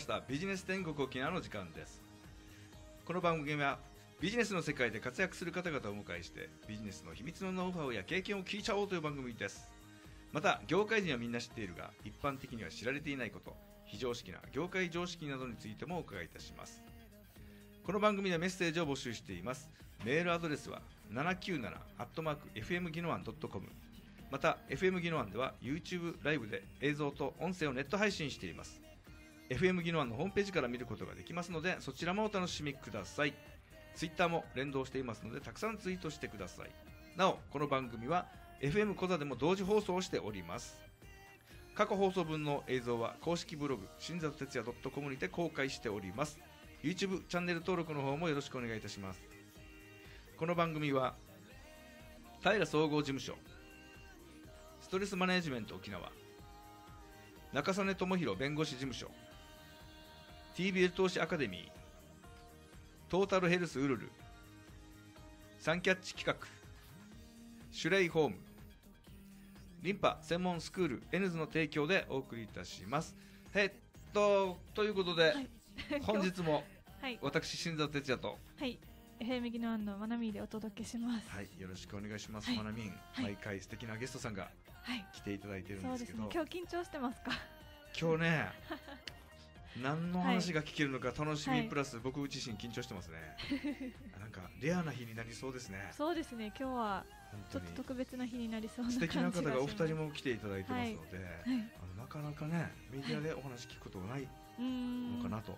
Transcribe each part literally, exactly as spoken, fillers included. ましたビジネス天国沖縄の時間です。この番組はビジネスの世界で活躍する方々をお迎えしてビジネスの秘密のノウハウや経験を聞いちゃおうという番組です。また業界人はみんな知っているが一般的には知られていないこと、非常識な業界常識などについてもお伺いいたします。この番組でメッセージを募集しています。メールアドレスは ななきゅうなな アットマーク エフエムぎのわん ドットコム、 また エフエム ぎのわんでは YouTube ライブで映像と音声をネット配信しています。 エフエム ぎのわんのホームページから見ることができますので、そちらもお楽しみください。 Twitter も連動していますので、たくさんツイートしてください。なおこの番組は エフエム コザでも同時放送をしております。過去放送分の映像は公式ブログ新里哲也 .com にて公開しております。 YouTube チャンネル登録の方もよろしくお願いいたします。この番組は平総合事務所、ストレスマネジメント沖縄、中曽根智弘弁護士事務所、 ティービーエル 投資アカデミー、トータルヘルスウルル、サンキャッチ企画、シュレイホーム、リンパ専門スクール エヌズ の提供でお送りいたします。えっとということで、はい本日も私新里哲也とはい エフエム ぎのわんのまなみでお届けします。はい、よろしくお願いします。まなみん、毎回素敵なゲストさんが来ていただいてるんですけど、今日緊張してますか？今日ね、何の話が聞けるのか楽しみプラス僕自身緊張してますね。なんかレアな日になりそうですね。そうですね、今日はちょっと特別な日になりそうな感じがします。素敵な方がお二人も来ていただいてますので、なかなかねメディアでお話聞くことがないのかなと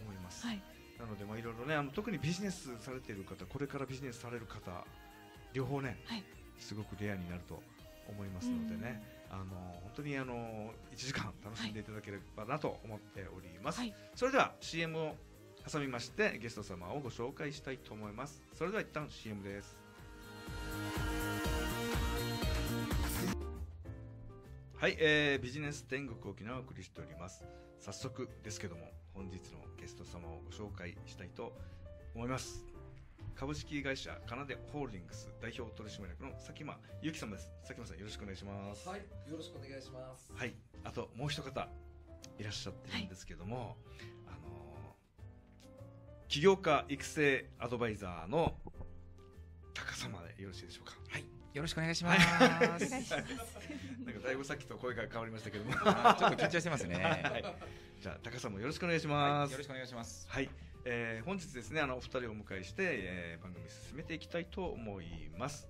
思います。はい、なのでまあいろいろね、あの特にビジネスされている方、これからビジネスされる方、両方ね、はい、すごくレアになると思いますのでね、あの本当にあのいちじかん楽しんでいただければなと思っております。はい、それでは シーエム を挟みましてゲスト様をご紹介したいと思います。それでは一旦 シーエム です。はい、えー、ビジネス天国沖縄をお送りしております。早速ですけども本日のゲスト様をご紹介したいと思います。株式会社カナデホールディングス代表取締役の佐喜眞優樹さんです。佐喜眞さん、よろしくお願いします。はい、よろしくお願いします。はい、あともう一方いらっしゃってるんですけども、はい、あの起業家育成アドバイザーの高様でよろしいでしょうか？はい、よろしくお願いします。なんかだいぶさっきと声が変わりましたけども、ちょっと緊張してますね。はい、じゃあ高さんもよろしくお願いします。はい、よろしくお願いします。はい、えー、本日ですね、あのお二人をお迎えして、えー、番組進めていきたいと思います。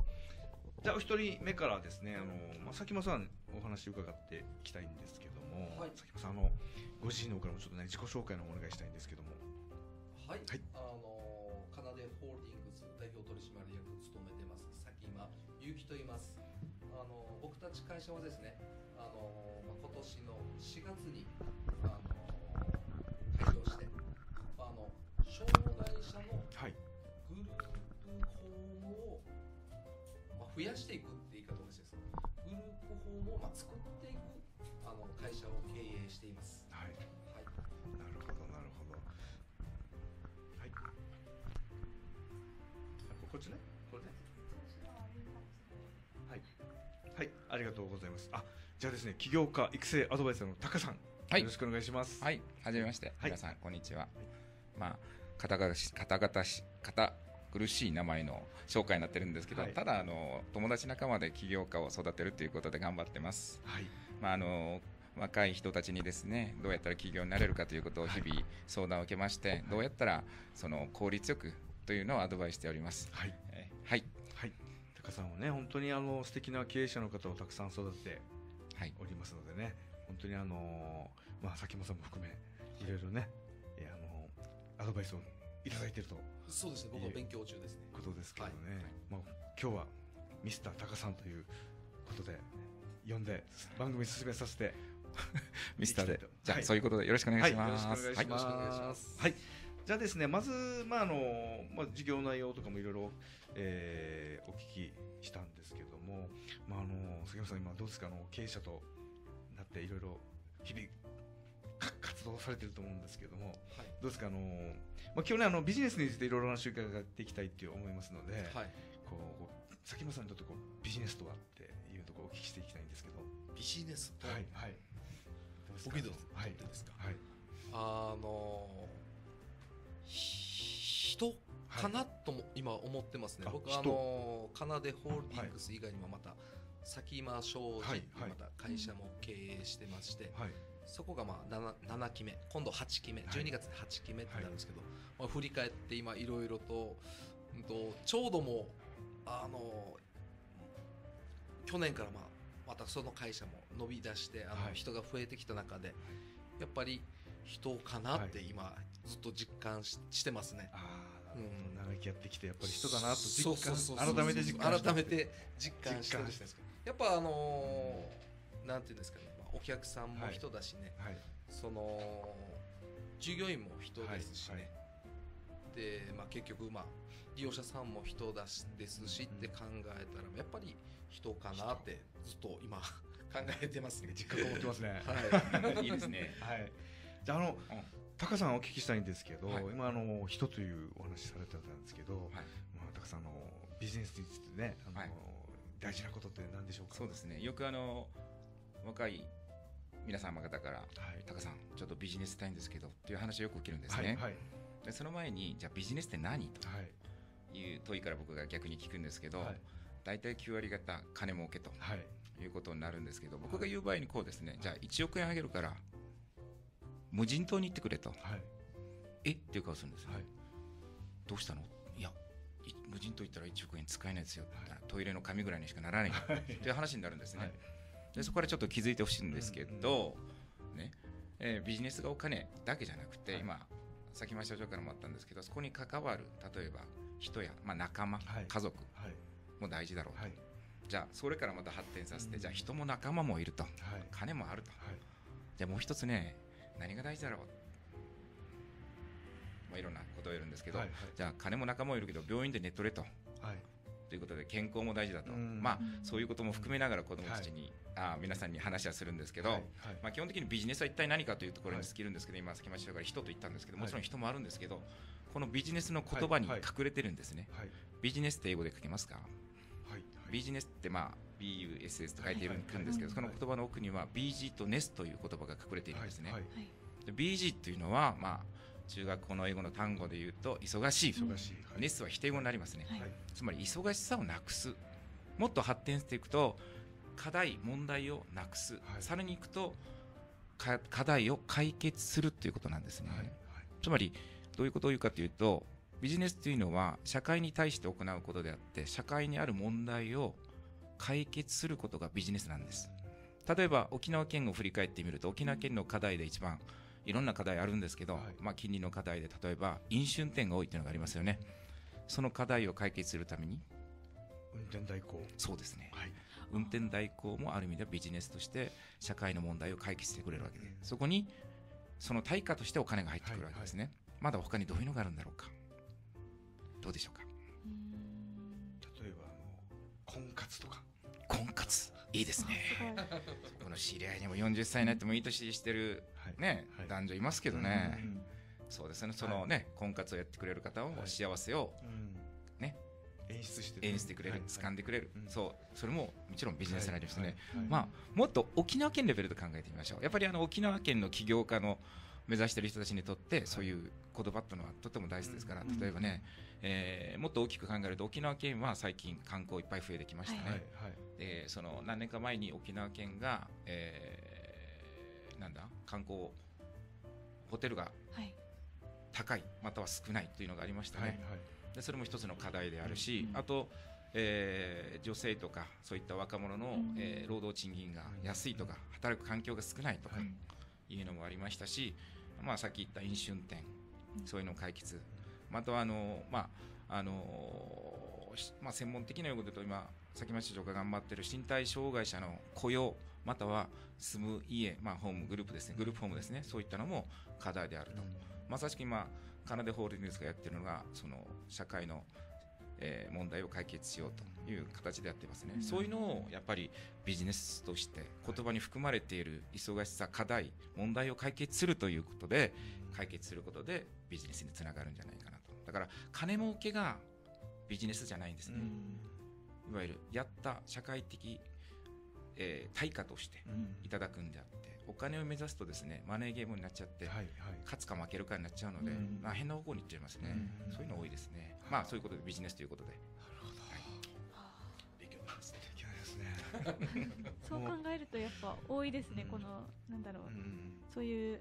じゃあお一人目からですね、あのまあ佐喜眞さんお話伺っていきたいんですけども、はい、佐喜眞さん、あのご自身の方からもちょっとね自己紹介のお願いしたいんですけども。はい。はい、あのーカナデホールディングス代表取締役を務めてます佐喜眞優樹と言います。あの僕たち会社はですね、あの、まあ、今年のしがつにあの開業して、あの障害者のグループホームを、まあ、増やしていくって言い方をしてです、ね、グループホームを、まあ、作っていくあの会社を経営しています。はい、はい、なるほどなるほど。はい、こっちね、これね。はい、はい、ありがとうございます。あ、じゃあですね、起業家育成アドバイザーのタカさん、はい、よろしくお願いします。はい、はじめまして、はい、皆さんこんにちは。はい、まあ肩がし肩がし肩苦しい名前の紹介になってるんですけど、はい、ただあの友達仲間で起業家を育てるということで頑張ってます。はい、まああの。若い人たちにですね、どうやったら起業になれるかということを日々相談を受けまして、はい、どうやったらその効率よくというのをアドバイスしております。はい、えー、はい、はい、高さんはね本当にあの素敵な経営者の方をたくさん育てておりますのでね、はい、本当にあのまあ佐喜眞さんも含めいろいろね、はい、あのアドバイスをいただいていると、そうですね、僕は勉強中ですね、ことですけどね、はい、まあ今日はミスター高さんということで呼んで番組進めさせてミスターで、じゃあそういうことでよろしくお願いします。はい、よろしくお願いします。はい、じゃあですね、まずまああのまあ事業内容とかもいろいろお聞きしたんですけども、まああの佐喜眞さん今どうですか、あの経営者となっていろいろ日々活動されてると思うんですけども、はい、どうですか、あのまあ今日ねあのビジネスについていろいろな話を伺っていきたいって思いますので、はい、こう佐喜眞さんにとってこうビジネスとはっていうところをお聞きしていきたいんですけど、ビジネスとは、はいはい。僕にとってですか。はい、あの人かなとも今思ってますね、はい、僕はあのかなでホールディングス以外にもまた先間商事というまた会社も経営してまして、はいはい、そこがまあ なな, ななきめ今度はちきめじゅうにがつではちきめってなるんですけど、はいはい、まあ、振り返って今いろいろと、うん、とちょうどもあの去年からまあまたその会社も伸び出してあの人が増えてきた中で、はい、やっぱり人かなって今ずっと実感 し, してますね。ああ、うん、長生きやってきてやっぱり人かなと実感、改めて実感して改めて実感してるんですけど、やっぱあのー、なんていうんですかね、まあ、お客さんも人だしね、はいはい、その従業員も人ですしね、はいはい、でまあ、結局、まあ、利用者さんも人だしですしって考えたらやっぱり人かなってずっと今考えてますね。実家と思ってますね、はい、いいですね、はい、じゃあ、あの、うん、タカさんお聞きしたいんですけど、はい、今あの人というお話されてたんですけど、はい、まあ、タカさんのビジネスについてね、あの、はい、大事なことって何でしょうか。そうですね、よくあの若い皆様方から、はい、タカさんちょっとビジネスしたいんですけどっていう話をよく受けるんですね、はいはい、でその前にじゃあビジネスって何という問いから僕が逆に聞くんですけど、はい、大体きゅうわり方金儲けということになるんですけど、僕が言う場合にこうですね、はい、じゃあいちおくえんあげるから無人島に行ってくれと、はい、えっていう顔するんですよ、はい、どうしたの、いや無人島行ったらいちおくえん使えないですよ、はい、トイレの紙ぐらいにしかならないという話になるんですね、はい、でそこからちょっと気づいてほしいんですけど、うんうん、ね、えー、ビジネスがお金だけじゃなくて、はい、今先ま社長からもあったんですけど、そこに関わる例えば人や、まあ、仲間、はい、家族も大事だろうと、はい、じゃあそれからまた発展させて、うん、じゃあ人も仲間もいると、はい、金もあると、はい、じゃあもう一つね、何が大事だろう、まあ、いろんなことを言うんですけど、はいはい、じゃあ金も仲間もいるけど病院で寝とれと、はい、ということで健康も大事だと、まあ、そういうことも含めながら子どもたちに、はい、あ皆さんに話はするんですけど、はいはい、まあ、基本的にビジネスは一体何かというところに尽きるんですけど、はい、今先ましたから人と言ったんですけど、もちろん人もあるんですけど、はい、このビジネスの言葉に隠れてるんですね、はいはい、ビジネスって英語で書けますか、はいはい、ビジネスって、まあ、ビーユーエスエス と書いているんですけど、その言葉の奥には ビージー と エヌイーエス という言葉が隠れているんですね、はいはい、で ビージー というのは、まあ、中学校の英語の単語で言うと忙しい、忙しい、はい、ネスは否定語になりますね、はい、つまり忙しさをなくす、もっと発展していくと課題問題をなくす、はい、さらにいくと課題を解決するということなんですね、はいはい、つまりどういうことを言うかというと、ビジネスというのは社会に対して行うことであって、社会にある問題を解決することがビジネスなんです。例えば沖縄県を振り返ってみると、沖縄県の課題で一番いろんな課題あるんですけど、はい、まあ、近隣の課題で例えば飲酒運転が多いというのがありますよね。その課題を解決するために運転代行、そうですね、はい、運転代行もある意味ではビジネスとして社会の問題を解決してくれるわけで、うん、そこにその対価としてお金が入ってくるわけですね、はいはい、まだ他にどういうのがあるんだろうか、どうでしょうか。例えばあの婚活とか、婚活いいですねこの知り合いにもよんじゅっさいになってもいい年してる、ね、はいはい、男女いますけどね、うんうん、そうですね、そのね、はい、婚活をやってくれる方を、はい、幸せを、ね、うん、演出して、ね、演出してくれる、はい、掴んでくれる、はい、そう、それももちろんビジネスになりましたね、はいはい、まあ、もっと沖縄県レベルで考えてみましょう。やっぱりあの沖縄県の起業家の目指している人たちにとってそういう言葉ってのはとても大事ですから、例えばね、えもっと大きく考えると沖縄県は最近観光いっぱい増えてきましたね。でその何年か前に沖縄県がえなんだ観光ホテルが高いまたは少ないというのがありましたね。でそれも一つの課題であるし、あとえ女性とかそういった若者のえ労働賃金が安いとか働く環境が少ないとかいうのもありましたし、まあ、さっき言った飲酒運転、そういうの解決、またはあの、まああのまあ、専門的な用語で言うと今先ま社長が頑張っている身体障害者の雇用または住む家、まあ、ホームグループですね、グループホームですね、そういったのも課題であると、うん、まさしく今カナデホールディングスがやっているのがその社会の、えー、問題を解決しようという形でやってますね、うん、そういうのをやっぱりビジネスとして言葉に含まれている忙しさ、課題、問題を解決するということで、解決することでビジネスにつながるんじゃないかなと。だから金儲けがビジネスじゃないんですね、うん、いわゆるやった社会的えー、対価としていただくんであって、うん、お金を目指すとですねマネーゲームになっちゃって、はいはい、勝つか負けるかになっちゃうので、うんまあ、変な方向にいっちゃいますね、うん、そういうの多いですね、はい、まあそういうことでビジネスということで。なるほど、はい、勉強になりますね。そう考えるとやっぱ多いですね、うん、このなんだろう、うん、そういう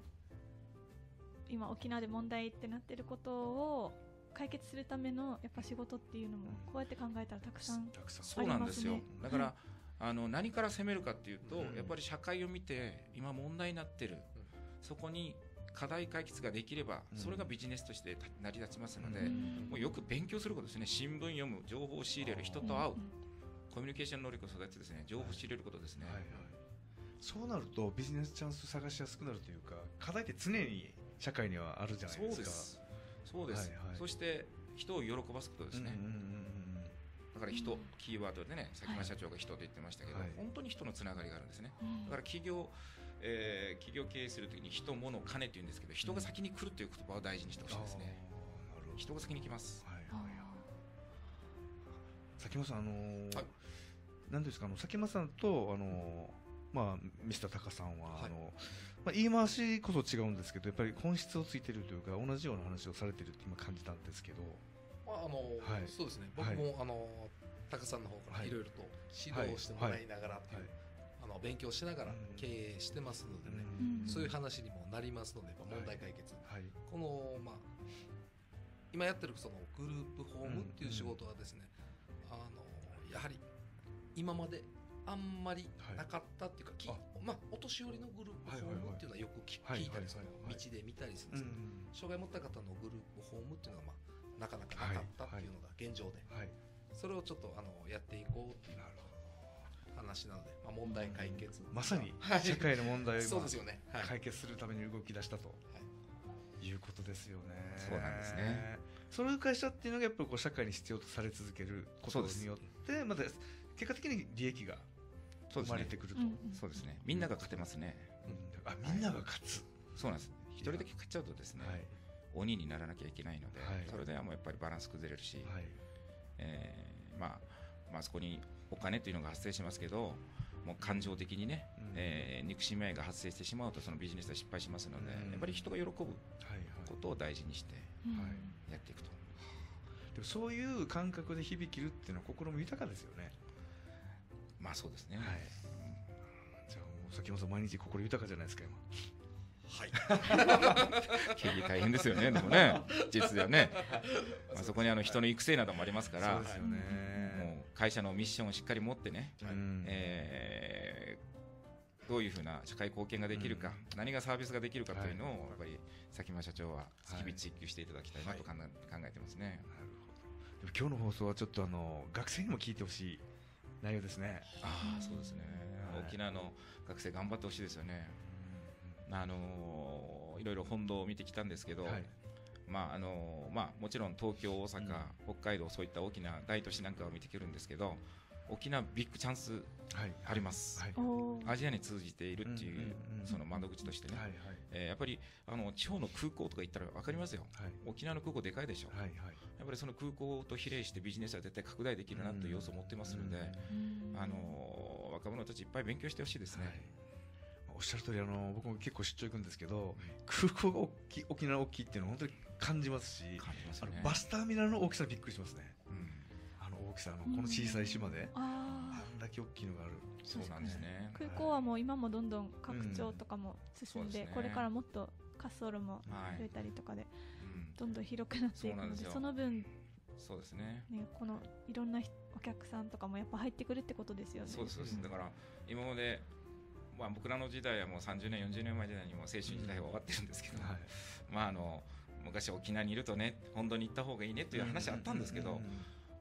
今沖縄で問題ってなってることを解決するためのやっぱ仕事っていうのもこうやって考えたらたくさんありますね。そうなんですよ。だから、はい、あの何から攻めるかっていうと、うん、やっぱり社会を見て今問題になってる、うん、そこに課題解決ができればそれがビジネスとして成り立ちますので、うん、もうよく勉強することですね。新聞読む、情報を仕入れる、人と会う、うん、コミュニケーション能力を育てですね、情報を仕入れることですね、はいはいはい、そうなるとビジネスチャンス探しやすくなるというか、課題って常に社会にはあるじゃないですか。そうです、そうです、はいはい、そして人を喜ばすことですね、うんうんうんうん、だから人、キーワードでね、先ほど社長が人と言ってましたけど、はい、本当に人のつながりがあるんですね、はい、だから企業、えー、企業経営するときに人、物、金って言うんですけど、人が先に来るという言葉を大事にしてほしいですね、うん、なるほど、人が先に来ます、はいはい、佐喜眞さん、あのーはい、なんですか、あの佐喜眞さんと、あのーまあ、ミスタータカさんは、はい、あのまあ、言い回しこそ違うんですけど、やっぱり本質をついているというか同じような話をされているって今感じたんですけど、まああのーはい、そうですね、僕も、はい、あのー、タカさんの方からいろいろと指導をしてもらいながらっていう、はいはいはい、あの勉強しながら経営してますのでね、うん、そういう話にもなりますので、やっぱ問題解決、はいはい、この、まあ、今やってるそのグループホームっていう仕事はですね、うんうん、あのやはり今まであんまりなかったっていうか、はい、あまあ、お年寄りのグループホームっていうのはよく聞いたりする、道で見たりするんですけど、うん、障害持った方のグループホームっていうのは、まあ、なかなかなかったっていうのが現状で、はいはい、それをちょっとあのやっていこうっていう話なので、まあ、問題解決、うん、まさに社会の問題をそうですよね、はい、解決するために動き出したと、はい、いうことですよね。そうなんですね。その会社っていうのがやっぱりこう社会に必要とされ続けることによって、また結果的に利益が生まれてくると。そうですね。みんなが勝てますね。うん、あ、みんなが勝つ。そうなんです。一人だけ勝っちゃうとですね、はい、鬼にならなきゃいけないので、はい、それではもうやっぱりバランス崩れるし、はい、えー、まあ、まあそこにお金というのが発生しますけど、もう感情的にね、うん、えー、憎しみ合いが発生してしまうとそのビジネスは失敗しますので、うん、やっぱり人が喜ぶことを大事にしてやっていくと、はいはい、でもそういう感覚で響きるっていうのは心も豊かですよね。まあそうですね、はい、うん、じゃあ佐喜眞さん毎日心豊かじゃないですか今。はい経営大変ですよね。でもね、実はね、まあ、そこにあの人の育成などもありますから、そうですよね、会社のミッションをしっかり持ってね、はい、えー、どういうふうな社会貢献ができるか、うん、何がサービスができるかというのを、はい、やっぱり佐喜眞社長は日々追求していただきたいなと考え、はい、考えてますね。なるほど。でも今日の放送はちょっとあの学生にも聞いてほしい内容ですね。ああ、そうですね、はい、沖縄の学生頑張ってほしいですよね、うん、あのー、いろいろ本堂を見てきたんですけど、はい、まああのまあ、もちろん東京、大阪、うん、北海道、そういった大きな大都市なんかを見てくるんですけど、沖縄ビッグチャンスあります、はいはい、アジアに通じているっていう、うんうんうん、その窓口としてね、はいはい、えー、やっぱりあの地方の空港とか行ったら分かりますよ、はい、沖縄の空港でかいでしょ、はいはい、やっぱりその空港と比例してビジネスは絶対拡大できるなという要素を持ってますので、うんうん、あの若者たちいっぱい勉強してほしいですね、はい、おっしゃる通り、あの僕も結構出張行くんですけど、空港が大きい、沖縄大きいっていうのは本当に感じますし、感じますよね、あのバスターミナルの大きさびっくりしますね、うん、あの大きさのこの小さい島で、うん、あんだけ大きいのがある。そうなんですね。空港はもう今もどんどん拡張とかも進んで、うん、これからもっと滑走路も増えたりとかで、はい、どんどん広くなっていくので、うん、そうなんですよ。その分そうですね、ね、このいろんなお客さんとかもやっぱ入ってくるってことですよね。そうですそうです、うん、だから今までまあ、僕らの時代はもうさんじゅうねんよんじゅうねんまえ時代にも青春時代は終わってるんですけど、うん、はい、まあ、あの昔沖縄にいるとね、本土に行った方がいいねという話あったんですけど、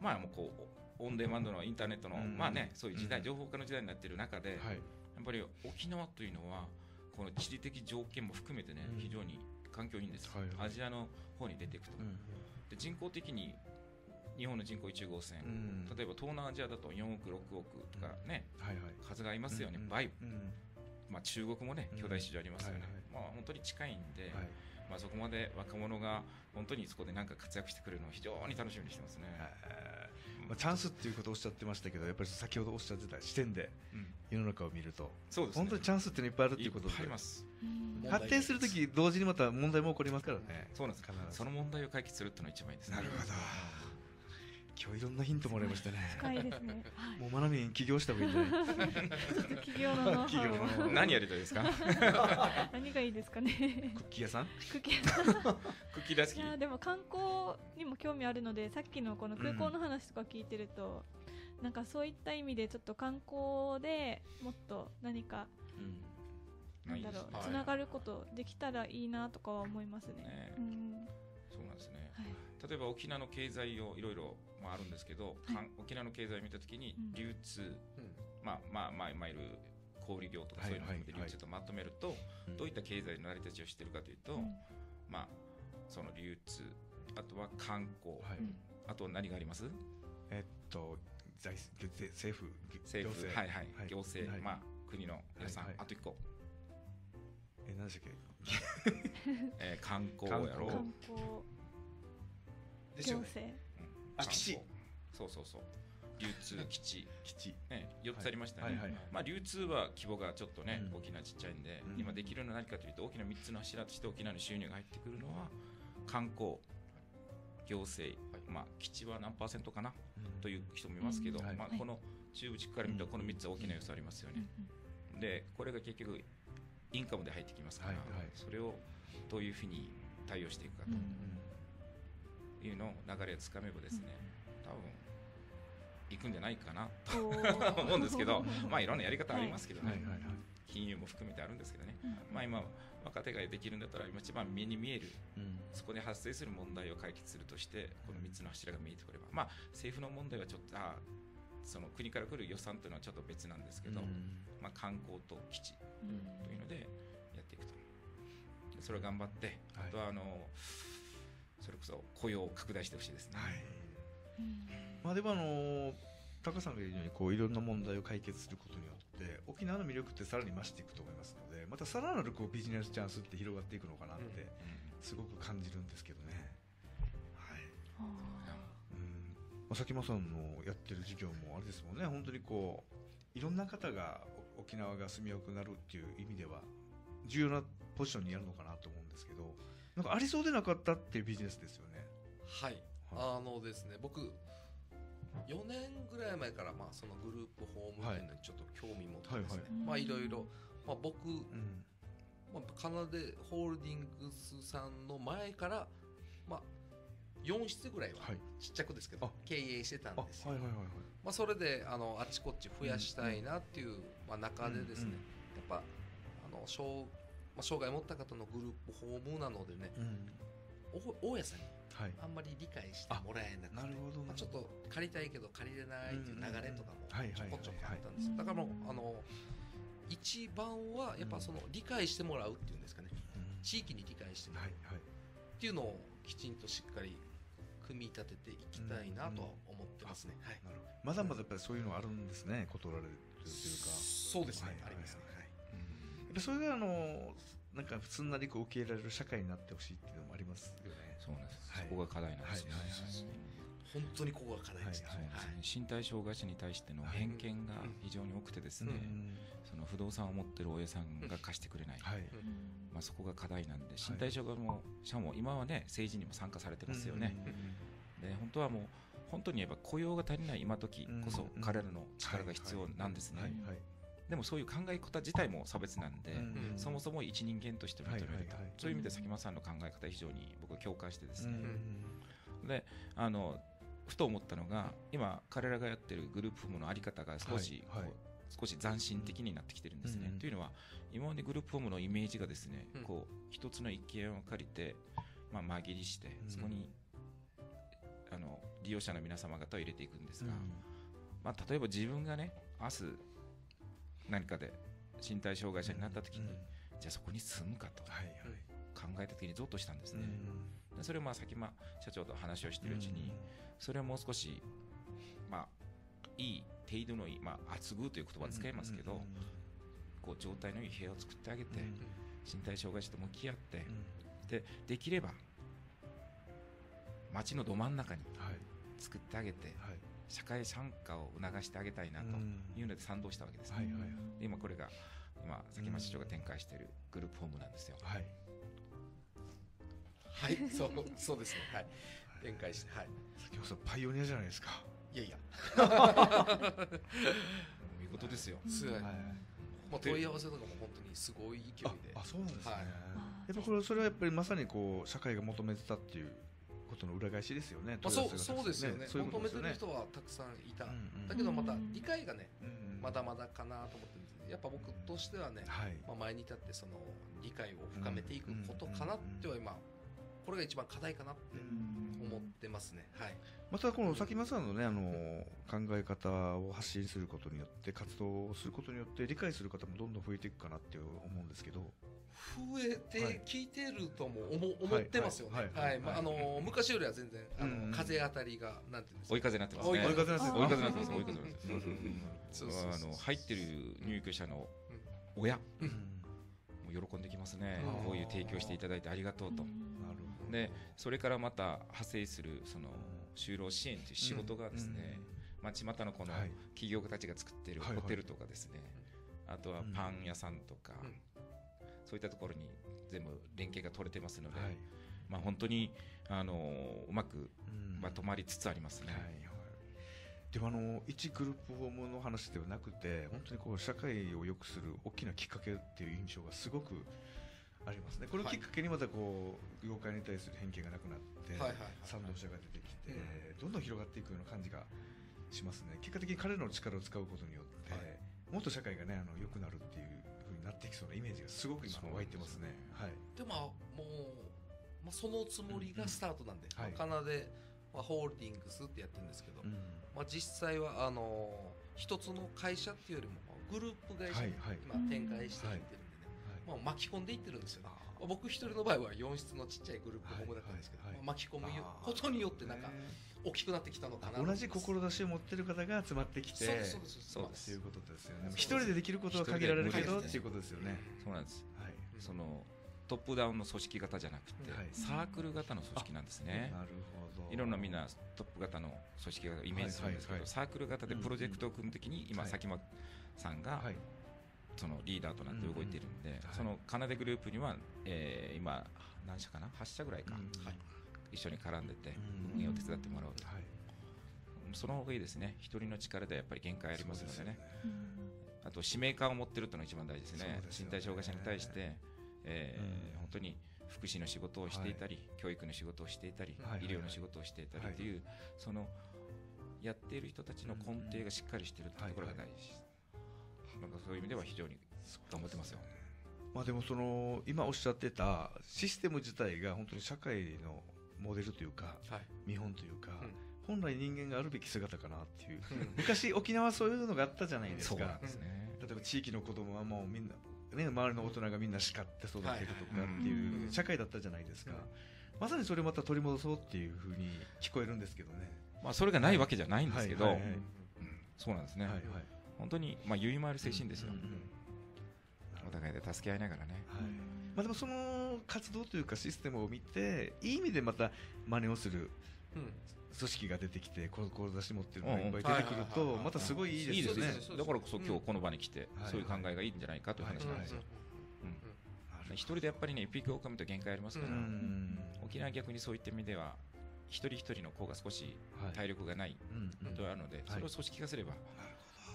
まあもうこうオンデマンドのインターネットの、うん、まあね、そういう時代、うん、情報化の時代になっている中で、うん、はい、やっぱり沖縄というのはこの地理的条件も含めてね、うん、非常に環境いいんです、はいはい、アジアの方に出ていくと、うん、で人口的に日本の人口いちおくごせん、うん、例えば東南アジアだとよんおくろくおくとかね、うん、はいはい、数がありますよね、うん、倍、うん、まあ、中国もね、巨大市場ありますよね、うん、はいはい、まあ、本当に近いんで、はい、まあ、そこまで若者が本当にそこで何か活躍してくれるのを非常に楽しみにしてますね。まあ、チャンスっていうことをおっしゃってましたけど、やっぱり先ほどおっしゃってた視点で世の中を見ると、うんね、本当にチャンスっていうのいっぱいあるっていうことで、いっぱいあります。発展するとき同時にまた問題も起こりますからね。そうなんですか。その問題を解決するっていうのが一番いいですね。なるほど。今日いろんなヒントもらいましたね。深いですね。はい、もうマナミン起業した方がいいんじゃない？ちょっと起業の起業の何やりたいですか？何がいいですかね。クッキー屋さん？クッキー屋さん。クッキー大好き。いやでも観光にも興味あるので、さっきのこの空港の話とか聞いてると、うん、なんかそういった意味でちょっと観光でもっと何か、うんなんだろう、つながることできたらいいなとかは思いますね。そうなんですね。はい、例えば沖縄の経済をいろいろあるんですけど、はい、沖縄の経済を見たときに流通、うん、まあまあまあいわゆる小売業とかそういうので流通とまとめると、どういった経済の成り立ちをしているかというと、うん、まあその流通、あとは観光、はい、あと何があります？えっと財政府、行政、はいはい、行政、まあ国の予算、あといっこ。え、何でしたっけ？えー、観光やろう。観光でしょうね。あ、基地。そうそうそう。流通、基地、基地。ね、よっつありましたね。まあ流通は規模がちょっとね、大きなちっちゃいんで、今できるのは何かというと、大きなみっつの柱として沖縄に収入が入ってくるのは観光、行政、まあ基地は何パーセントかなという人もいますけど、まあこの中部地区から見るとこのみっつは大きな要素ありますよね。で、これが結局インカムで入ってきますから、それをどういうふうに対応していくかというのを流れをつかめばですね、多分行くんじゃないかなと思うんですけど、まあいろんなやり方ありますけどね、金融も含めてあるんですけどね、まあ今若手ができるんだったら一番目に見える、そこで発生する問題を解決するとしてこのみっつの柱が見えてくれば、まあ政府の問題はちょっとその国から来る予算というのはちょっと別なんですけど、まあ観光と基地というのでやっていくと、それを頑張って、あとはあのそれこそ雇用を拡大してほしいですね。まあでもあのタカさんが言うようにこういろんな問題を解決することによって沖縄の魅力ってさらに増していくと思いますので、またさらなるこうビジネスチャンスって広がっていくのかなってすごく感じるんですけどね。はい。佐喜眞さんのやってる事業もあれですもんね、本当にこういろんな方が沖縄が住みよくなるっていう意味では重要なポジションにやるのかなと思うんですけど、なんかありそうでなかったっていうビジネスですよね。はい、はい、あのですね、僕よねんぐらい前からまあそのグループホームというのにちょっと興味持ってですね、まあいろいろ、まあ、僕、うんまあ、カナデホールディングスさんの前からまあよんしつぐらいはちっちゃくですけど経営してたんですよ。それで あ, のあちこち増やしたいなっていう、まあ、中でですね、うん、やっぱあの障、まあ、障害を持った方のグループホームなのでね、うん、大家さんにあんまり理解してもらえなくて、はい、なるほど、ね、まあちょっと借りたいけど借りれないっていう流れとかもちょこちょこあったんです。だからもうあの一番はやっぱその理解してもらうっていうんですかね、うん、地域に理解してもらうっていうのをきちんとしっかり組み立てていきたいなとは思ってますね。まだまだやっぱりそういうのあるんですね。断られるというか。そうですね。ありますね。やっぱそれがあのなんかすんなりこう受け入れられる社会になってほしいっていうのもありますよね。そうなんです。そこが課題なんです。本当にここが課題ですね。身体障害者に対しての偏見が非常に多くてですね、その不動産を持ってる大家さんが貸してくれない。まあそこが課題なんで、身体障害者も今はね政治にも参加されてますよね。で本当はもう本当に言えば雇用が足りない今時こそ彼らの力が必要なんですね。でもそういう考え方自体も差別なんで、そもそも一人間として認めると、そういう意味で佐喜眞さんの考え方非常に僕は共感してですね。であのふと思ったのが、今彼らがやってるグループホームの在り方が少しこう少し斬新的になってきてるんですね。というのは今までグループホームのイメージがですね、こう一つの一軒を借りて、まあ間切りしてそこにあの利用者の皆様方を入れていくんですが、まあ例えば自分がね明日何かで身体障害者になった時に、じゃあそこに住むかと考えた時にゾッとしたんですね。それをまあ佐喜眞社長と話をしているうちに、それはもう少しまあいい程度のいい、まあ、厚遇という言葉を使いますけど、こう状態のいい部屋を作ってあげて、身体障害者と向き合って、て、できれば街のど真ん中に作ってあげて、はい、社会参加を促してあげたいなというので賛同したわけですね、はいはいはい、で今これが今崎町長が展開しているグループホームなんですよ。はい、はい、そうそうですね、はい、展開して、はい、先ほどパイオニアじゃないですか。いやいや見事ですよ、はいはいまあ、問い合わせとかも本当にすごい勢いで。ああそうなんですね、はい、やっぱこれそれはやっぱりまさにこう社会が求めてたっていうことの裏返しですよね。まあ、そうそうですよね。求めてる人はたくさんいた、うんうん、だけどまた理解がね、うんうん、まだまだかなと思ってるんですけど、やっぱ僕としてはね、はいまあ、前に立ってその理解を深めていくことかなっては今、うんうん、これが一番課題かなって思ってますね、はい、またこの崎町さんのねあの、うん、考え方を発信することによって活動をすることによって理解する方もどんどん増えていくかなって思うんですけど、増えて聞いてるとも 思,、はい、思ってますよね。昔よりは全然あの、うん、風当たりがなんていうんですか、追い風になってますね。追い風になってます。追い風になってます。入ってる入居者の親、うんうん、もう喜んできますね。こういう提供していただいてありがとうと。でそれからまた派生するその就労支援という仕事がですね、うんうん、またのこの企業家たちが作っているホテルとかですね、はいはい、あとはパン屋さんとか、うん、そういったところに全部連携が取れてますので、はいまあ、本当にあのうまくまとまりつつありますね、うんはいはい、でもあの一グループホームの話ではなくて本当にこう社会を良くする大きなきっかけっていう印象がすごくありますね。これをきっかけにまたこう業界に対する偏見がなくなって賛同者が出てきてどんどん広がっていくような感じがしますね。結果的に彼らの力を使うことによってもっと社会がねあの良くなるっていう風になっていきそうなイメージがすごく今湧いてますね。はい、でまあもう、まあ、そのつもりがスタートなんで、うんはい、カナでホールディングスってやってるんですけど、うんまあ、実際はあの一つの会社っていうよりもグループ会社に今展開していってる、はいはいまあ、巻き込んでいってるんですよね。僕一人の場合はよん室のちっちゃいグループホームだったんですけど、はいはいはいまあ、巻き込むことによってなんか大きくなってきたのかな。同じ志を持ってる方が集まってきてそうですそうですそういうことですよね。一人でできることは限られるけどっていうことですよね。そうなんです、はい、そのトップダウンの組織型じゃなくて、はい、サークル型の組織なんですね。なるほど。いろんなみんなトップ型の組織をイメージするんですけど、はいはいはい、サークル型でプロジェクトを組むときに今崎町さんが、はいはいそのリーダーとなって動いているんで、うんはい、その奏でグループには、えー、今何社かなはち社ぐらいか、うんはい、一緒に絡んでて運営を手伝ってもらおうと、はい、その方がいいですね。一人の力ではやっぱり限界ありますので ね, でねあと使命感を持っているというのが一番大事です ね, ですね。身体障害者に対して、えーうん、本当に福祉の仕事をしていたり、はい、教育の仕事をしていたり、はい、医療の仕事をしていたりという、はい、そのやっている人たちの根底がしっかりしているというところが大事です、はいはいなんかそういう意味では非常に頑張ってますよ。まあ、でもその今おっしゃってたシステム自体が本当に社会のモデルというか、はい、見本というか、うん、本来人間があるべき姿かなっていう、うん、昔沖縄はそういうのがあったじゃないですか。そうなんですね。例えば地域の子供はもうみんな、ね、周りの大人がみんな叱って育てるとかっていう社会だったじゃないですか、うん、まさにそれをまた取り戻そうっていうふうに聞こえるんですけどね、まあ、それがないわけじゃないんですけど、はいはいはいはい、そうなんですね、はいはい本当にまあ唯一回る精神ですよ、うんうんうん、お互いで助け合いながらね、はいまあ、でもその活動というかシステムを見ていい意味でまた真似をする組織が出てきて志持ってるのがいっぱい出てくるとまたすごいいいですね。だからこそ今日この場に来てそういう考えがいいんじゃないかという話なんですよ。一人でやっぱりねピークをかむと限界ありますから、うんうん、沖縄逆にそういった意味では一人一人の子が少し体力がないとあるので、はいうんうん、それを組織化すれば、はい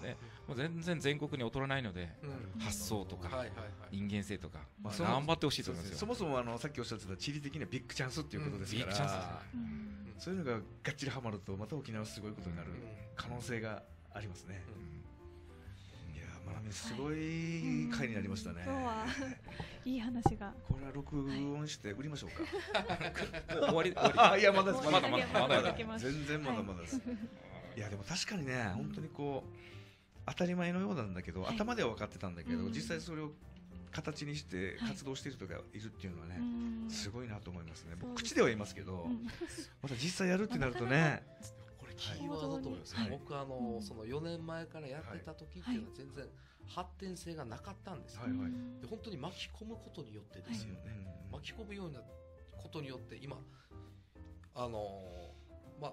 ね、もう全然全国に劣らないので、うん、発想とか、はいはいはい、人間性とか、まあ、頑張ってほしいと思いますよ。そもそもあのさっきおっしゃってた地理的にはビッグチャンスっていうことですから、うん、ビッグチャンスですね、うん、そういうのががっちりはまるとまた沖縄すごいことになる可能性がありますね、うんうん、いやーまなみすごい回になりましたね、はい、今日はいい話がこれは録音して売りましょうか、はい、終わり終わりいやまだまだまだまだまだ全然まだまだです、はい、いやでも確かにね本当にこう当たり前のようなんだけど、はい、頭では分かってたんだけど、うん、実際それを形にして活動している人がいるっていうのはね、はい、すごいなと思いますね。僕口では言いますけど、うん、また実際やるってなるとねこれキーワードだと思います、はい、僕あのそのよねんまえからやってた時っていうのは全然発展性がなかったんですよ、はいはい、で本当に巻き込むことによってですよね、はい、巻き込むようになっことによって今あのー、まあ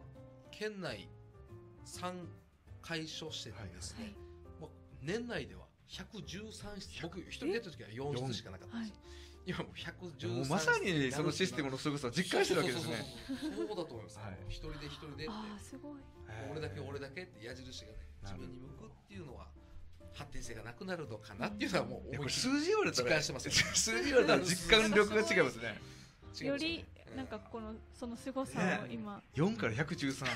県内さんかいしょしててですね、はいはい、まあ、年内ではひゃくじゅうさんしつ、僕一人でやった時はよんしつしかなかったんですよ。今もうひゃくじゅうさんしつ、もうまさにそのシステムのすごさを実感してるわけですね。そうだと思います、はい、一人で一人でって、あ、すごい、俺だけ俺だけって矢印がね自分に向くっていうのは発展性がなくなるのかなっていうのはもう思い数字より実感してますよ、ね、数字より実感力が違いますね。よりなんかこのその凄さを今、ね、よんからひゃくじゅうさん、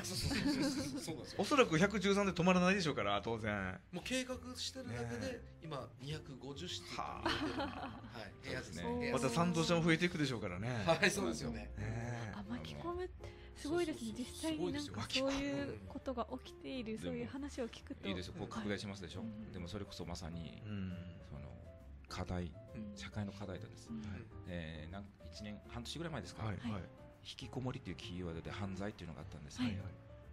おそらくひゃくじゅうさんで止まらないでしょうから当然。もう計画してるだけで、ね、今にひゃくごじゅっしつははい部屋ですね。また賛同者も増えていくでしょうからね。はいそうですよね。ね、あ、巻き込むってすごいですね。実際になんかそういうことが起きている、そういう話を聞くといいですよ。こう拡大しますでしょ。うん、でもそれこそまさに、うん、その課題、社会の課題です、うん、えー、なんいちねん半年ぐらい前ですか、はいはい、引きこもりというキーワードで犯罪というのがあったんです、はいはい、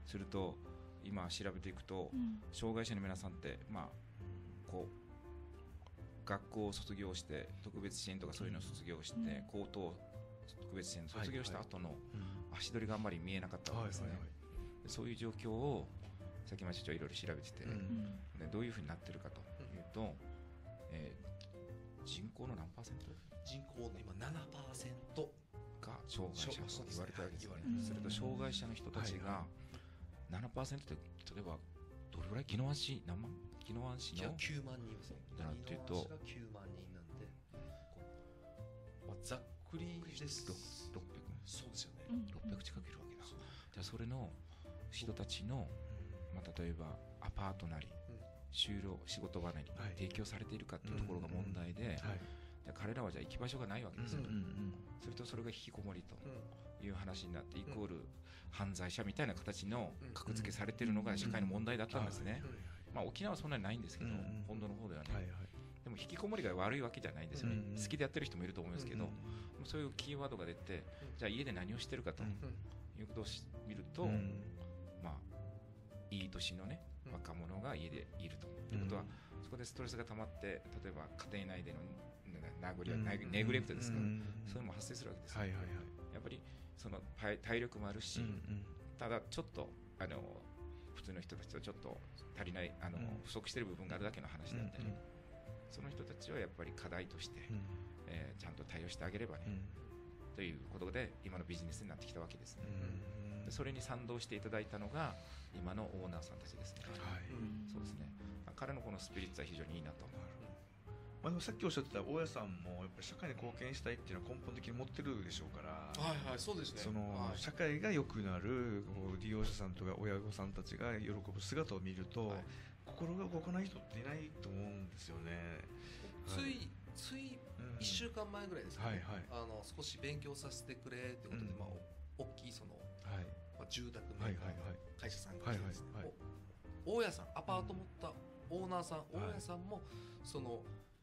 すると今調べていくと、うん、障害者の皆さんって、まあ、こう学校を卒業して特別支援とかそういうのを卒業して、うん、高等特別支援を卒業した後の足取りがあんまり見えなかったわけですね、はいはいはい、そういう状況を先町長いろいろ調べてて、うん、でどういうふうになってるかというと、うん、えー人口の何パーセント？人口の今 ななパーセント が障害者と言われてるわけですね。すると障害者の人たちが ななパーセント って例えばどれぐらい宜野湾市何万宜野湾市のきゅうまんにんですね。宜野湾市がきゅうまんにんなんで、まあ、ざっくりですろっぴゃく、そうですよね、ろっぴゃく近くいるわけだ。じゃあそれの人たちの、まあ、例えばアパートなり就労仕事場に提供されているかというところが問題で、はい、じゃ彼らはじゃあ行き場所がないわけですよ、うんうんうん、それとそれが引きこもりという話になって、うん、イコール犯罪者みたいな形の格付けされているのが社会の問題だったんですね、うんうん、まあ、沖縄はそんなにないんですけど、うんうん、本土の方ではね、はいはい、でも引きこもりが悪いわけじゃないんですよね、うんうん、好きでやってる人もいると思いますけど、うんうん、そういうキーワードが出て、じゃあ家で何をしてるかということを見ると、うん、まあ、いい年のね若者が家でいるということは、うん、そこでストレスが溜まって例えば家庭内での殴り、うん、ネグレクトですから、うん、そういうのも発生するわけです、ね、はいはいはい、やっぱりその体力もあるし、うんうん、ただちょっとあの普通の人たちとちょっと足りないあの、うん、不足している部分があるだけの話なんで、ね、うんうん、その人たちはやっぱり課題として、うん、えー、ちゃんと対応してあげればね、うん、ということで今のビジネスになってきたわけですね、うん、それに賛同していただいたのが今のオーナーさんたちですね、はい、そうですね、彼のこのスピリッツは非常にいいなと思う、まあ、でもさっきおっしゃってた大家さんもやっぱり社会に貢献したいっていうのは根本的に持ってるでしょうから、はいはい、そうですね、その、はい、社会が良くなる利用者さんとか親御さんたちが喜ぶ姿を見ると、はい、心が動かない人っていないと思うんですよね、はい、ついついいっしゅうかんまえぐらいですかね、はいはい、あの少し勉強させてくれってことで、うん、まあ、大きいそのはい、まあ、住宅メーカーの会社さんが来てですね、大家さんアパート持ったオーナーさん、うん、大家さんもその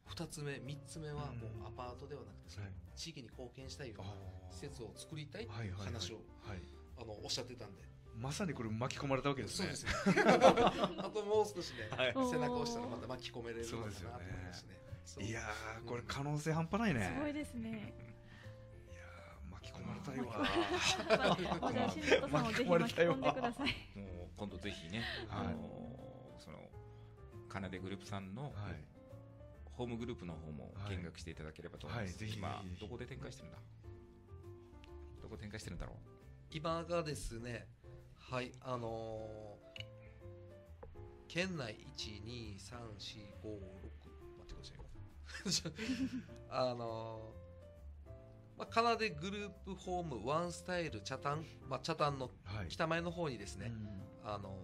ふたつめみっつめはもうアパートではなくて、うん、地域に貢献したいような施設を作りたいという話をあのおっしゃってたんで、まさにこれ巻き込まれたわけですね。そうですねあともう少しね、はい、背中を押したらまた巻き込めれるのかなと思いますね。いやーこれ可能性半端ないね、うん、すごいですね巻き込まれたいわ。巻き込まれたいわ。もう今度ぜひね、はい、あのそのカナデグループさんの、はい、ホームグループの方も見学していただければと思います。はいはい、今どこで展開してるんだ。どこ展開してるんだろう。今がですね、はいあのー、県内いち、に、さん、し、ご、ろく待ってください。あのー。まあ、カナデグループホームワンスタイル北谷、まあ、北谷の北前の方にですね、はい、あの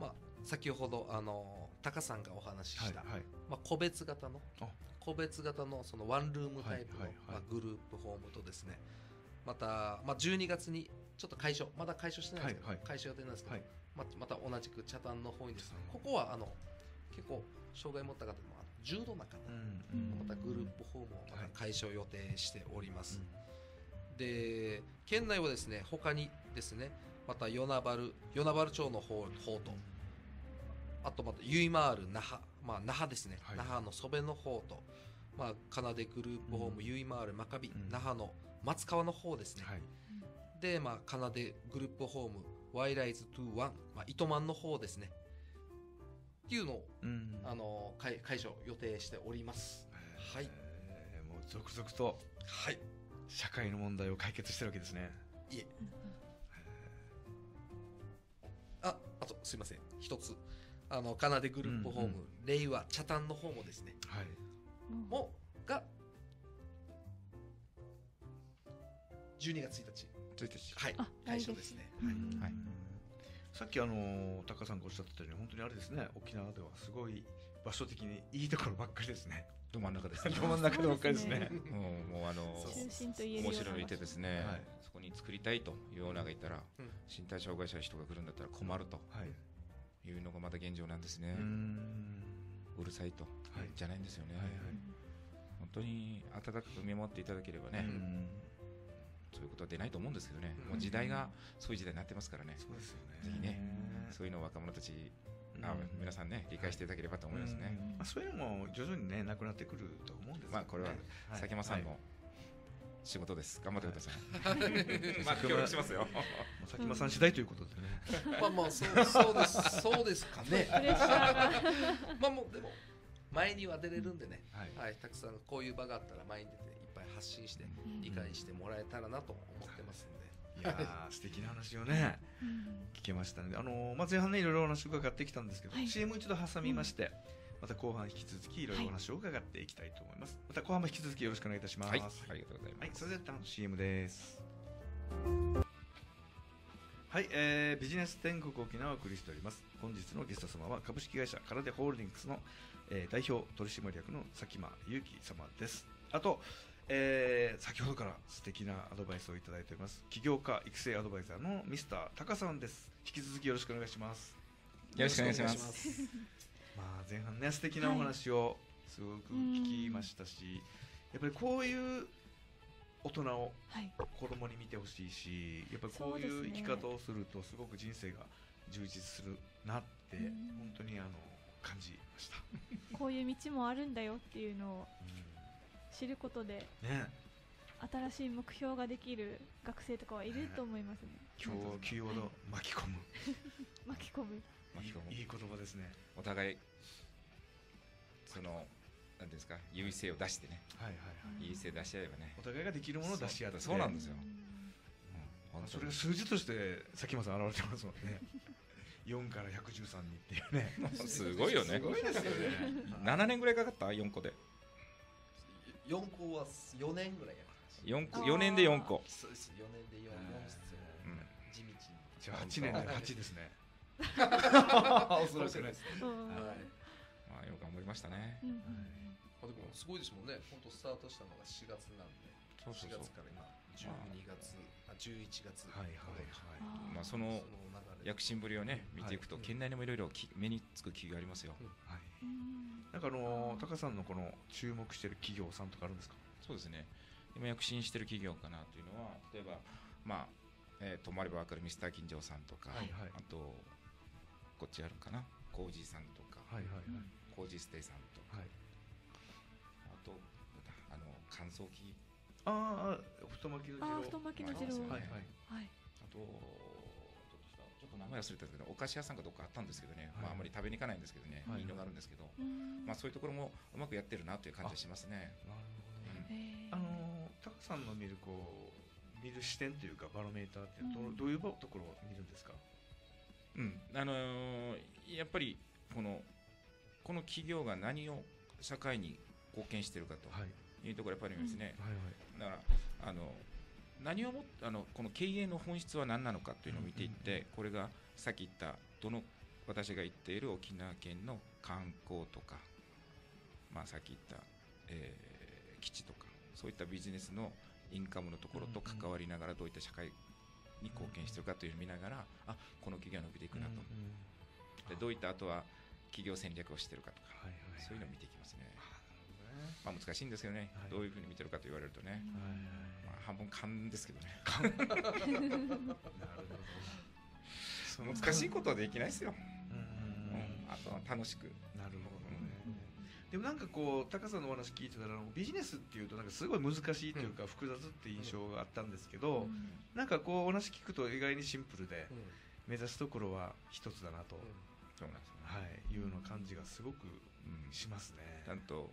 まあ、先ほどあのタカさんがお話しした、はいはい、まあ、個別型の個別型のそのワンルームタイプの、はいはいはい、まあ、グループホームとですね、また、まあ、じゅうにがつにちょっと解消まだ解消してないんですけど、はいはい、解消予定なんですけど、はい、まあ、また同じく北谷の方にですね、ここはあの結構障害持った方も重度な方、うんうん、またグループホームをまた解消予定しております、はい、で県内はですね他にですねまた与那原与那原町の 方, 方とあとまたユイマール那覇、まあ、那覇ですね、はい、那覇のソベの方と、まあ、カナデグループホーム、うん、ユイマールマカビ、うん、那覇の松川の方ですね、はい、で、まあ、かなでグループホームワイライズにじゅういち、まあ、糸満の方ですねっていうのを、うん、あの解除予定しております。はい、もう続々と、はい、社会の問題を解決してるわけですね。いえ、あ、あとすいません、一つあのかなでグループホーム、うんうん、令和北谷の方もですね、はい、もがじゅうにがつついたち、ついたち、はい、解消ですね。はい、うん、はい、さっきあのタカさんがおっしゃってたように本当にあれですね、沖縄ではすごい場所的にいいところばっかりですね。ど真ん中ですね。ど真ん中ばっかりですね。うん、もうあの中心と言えるような面白い手ですね、はい。そこに作りたいというオーナーがいたら、うん、身体障害者の人が来るんだったら困るというのがまた現状なんですね。うん、うるさいと、はい、じゃないんですよね。はいはいはい、本当に温かく見守っていただければね。うん、そういうことは出ないと思うんですけどね、うん、もう時代がそういう時代になってますからね。そうですよね。ぜひね、そういうのを若者たち、うん、あ、皆さんね、理解していただければと思いますね。うん、まあ、そういうのも徐々にね、なくなってくると思うんですけど、ね、まあ、これは佐喜眞さんの仕事です。はい、頑張ってください。はい、まあ、協力しますよ。佐喜眞さん次第ということでね。まあまあ、そう、そうです、そうですかね。まあもうでも前には出れるんでね、はいはい、たくさんこういう場があったら前に出ていっぱい発信して理解してもらえたらなと思ってますので、うん、いや素敵な話をね、うん、聞けましたので、あのーまあ、前半ねいろいろ話を伺ってきたんですけど、はい、シーエム 一度挟みまして、うん、また後半引き続きいろいろお話を伺っていきたいと思います、はい、また後半も引き続きよろしくお願いいたします。はい、ありがとうございます。はい、それでは シーエム です。はい、えー、ビジネス天国沖縄をお送りしております。本日のゲスト様は株式会社カナデホールディングスの、えー、代表取締役の佐喜眞勇樹様です。あと、えー、先ほどから素敵なアドバイスをいただいております起業家育成アドバイザーのミスタータカさんです。引き続きよろしくお願いします。よろしくお願いします。まあ前半ね素敵なお話をすごく聞きましたし、はい、やっぱりこういう大人を子供に見てほしいし、はい、やっぱりこういう生き方をするとすごく人生が充実するなって、ね、本当にあの感じました。こういう道もあるんだよっていうのを知ることで、ね、新しい目標ができる学生とかはいると思いますね。今日はキーワード巻き込む。巻き込む。いい言葉ですね。お互いそのなんですか優位性を出してね、はいはいはい、優位性出し合えばねお互いができるものを出し合って、そうなんですよ、うんうん、それが数字として佐喜眞さん現れてますもんね。よんからひゃくじゅうさんにっていうね。すごいよね。すごいですよね。ななねんぐらいかかった。よんこでよんこはよねんぐらいやから 4, よねんでよんこ。そうです。よねんで よん, よん室を地道に、うん、じゃあはちねんではちですね。恐ろしくないですね。はい、まあ、よく頑張りましたね。うん、はい、あでもすごいですもんね。本当スタートしたのがしがつなんで、そうそうそう、しがつから今じゅうにがつ、まあ、あじゅういちがつ、はいはいはい、まあ、その躍進ぶりをね見ていくと、はい、県内にもいろいろ目につく企業がありますよ。うん、はい、なんかあのタカさんのこの注目している企業さんとかあるんですか。そうですね。今躍進している企業かなというのは例えば、まあ、えー、泊まればわかるミスター金城さんとか、はいはい、あとこっちあるかな、コージーさんとか、はいはいはい、コージーステイさんとか、はい、あとあの乾燥機、ああ太巻きの汁、太巻きの汁、はいはいはい、あとちょっと名前忘れたんですけどお菓子屋さんがどっかあったんですけどね、はい、まああまり食べに行かないんですけどね、はい、いいのがあるんですけど、はい、まあそういうところもうまくやってるなという感じがしますね。あ、なるほどね。うん、あのタカさんの見るこう見る視点というかバロメーターってど、うん、どういうところを見るんですか。うん、あのー、やっぱりこのこの企業が何を社会に貢献しているかというところがやっぱりありますね。はいはいはい、だからあの何をもあのこの経営の本質は何なのかというのを見ていって、うんうんうん、これがさっき言ったどの私が言っている沖縄県の観光とか、まあ、さっき言った、えー、基地とかそういったビジネスのインカムのところと関わりながらどういった社会に貢献しているかというのを見ながら、あ、この企業は伸びていくなと、うんうん、でどういった後は企業戦略をしているかとか、はいはいはい、そういうのを見ていきますね。まあ、難しいんですけどね、はい、どういうふうに見てるかと言われるとね、はいはい、まあ、半分勘ですけどね。なるほど。その難しいことはできないですよ。うん、うん、あとは楽しく。なるほどね。でもなんかこう高さんのお話聞いてたらビジネスっていうとなんかすごい難しいというか複雑って印象があったんですけど、うん、なんかこうお話聞くと意外にシンプルで、うん、目指すところは一つだなと、うん、そうなんですね、はい、いうような感じがすごくしますね、うん、ちゃんと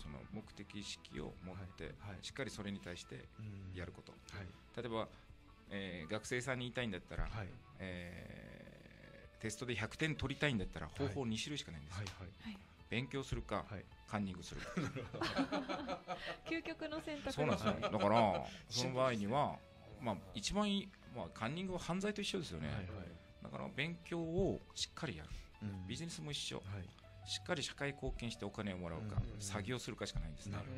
その目的意識を持って、はいはい、しっかりそれに対してやること、うんはい、例えば、えー、学生さんに言いたいんだったら、はいえー、テストでひゃくてん取りたいんだったら方法に種類しかないんです、はいはいはいはい、勉強するか、はい、カンニングするか究極の選択。そうなんですよ、はい、だからその場合には、まあ、一番いい、まあ、カンニングは犯罪と一緒ですよね、はいはい、だから勉強をしっかりやる、うん、ビジネスも一緒、はいしっかり社会貢献してお金をもらうか、うんうん、詐欺をするかしかないんですね。なるほ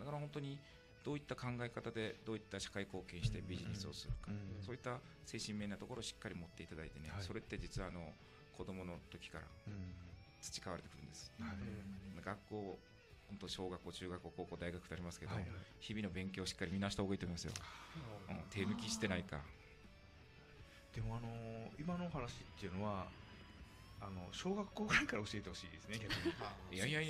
ど、うん、だから本当にどういった考え方でどういった社会貢献してビジネスをするか、うんうん、そういった精神面なところをしっかり持っていただいてね、はい、それって実はあの子どもの時から培われてくるんです、はい、学校本当小学校中学校高校大学とありますけど、はいはい、日々の勉強をしっかり見直した方がいいと思いますよ、うん、手抜きしてないか。でもあのー、今のお話っていうのはあの小学校ぐらいから教えてほしいですね逆にいやいやい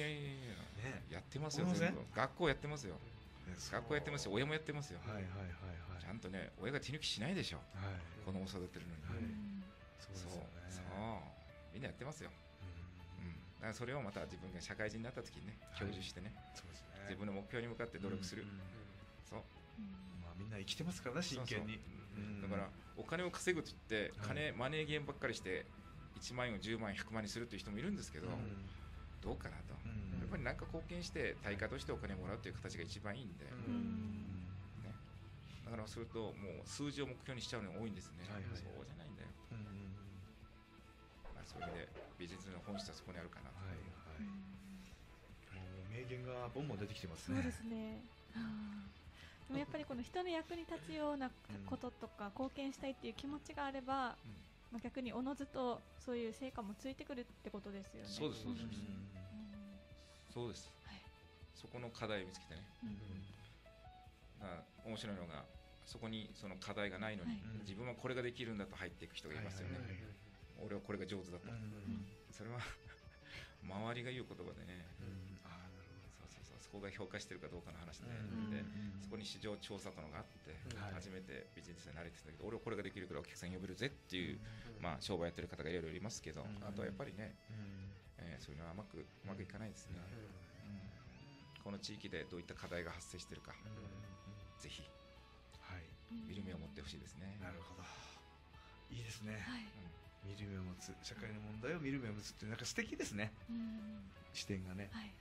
やいやいや、ね、やってますよ全部学校やってますよ、ね、学校やってますよ親もやってますよ、はいはいはいはい、ちゃんとね親が手抜きしないでしょ、はい、子供を育てるのに、はい、そうですよね、そう、みんなやってますよ、うんうん、だからそれをまた自分が社会人になった時にね享受してね、はい、そうですね自分の目標に向かって努力する、うんうん、そう、まあ、みんな生きてますからね真剣に、そうそう、うん、だからお金を稼ぐって金、はい、マネーゲームばっかりしていちまん円をじゅうまん円ひゃくまんにするという人もいるんですけど、うん、どうかなと、うん、やっぱり何か貢献して対価としてお金をもらうという形が一番いいんで、うんね、だからするともう数字を目標にしちゃうのが多いんですね、はいはい、そうじゃないんだよ、うんまあ、そういう意味でビジネスの本質はそこにあるかなと、はいはい、もう名言がボンボン出てきてますね。そうですねでもやっぱりこの人の役に立つようなこととか、うん、貢献したいっていう気持ちがあれば、うんまあ、逆におのずとそういう成果もついてくるってことですよね。そうですそうです、うんうん、そうです、はい、そこの課題を見つけてね、うんうん、面白いのがそこにその課題がないのに、はい、自分はこれができるんだと入っていく人がいますよね、はいはいはいはい、俺はこれが上手だと、うんうん、それは周りが言う言葉でね、うん、ああなるほどそうそうそうそこが評価してるかどうかの話で、うん、でそこに市場調査とのがあって、はい、初めてビジネスに慣れてたけど俺はこれができるからお客さん呼べるぜっていう、うんまあ、商売やってる方がいろいろいますけど、うん、あとはやっぱりね、うんえー、そういうのはうまく、うまくいかないですね、うんうん、この地域でどういった課題が発生してるか、うん、ぜひ、はい、見る目を持ってほしいですね、うん、なるほどいいですね、はいうん、見る目を持つ社会の問題を見る目を持つってなんか素敵ですね、うん、視点がね、はい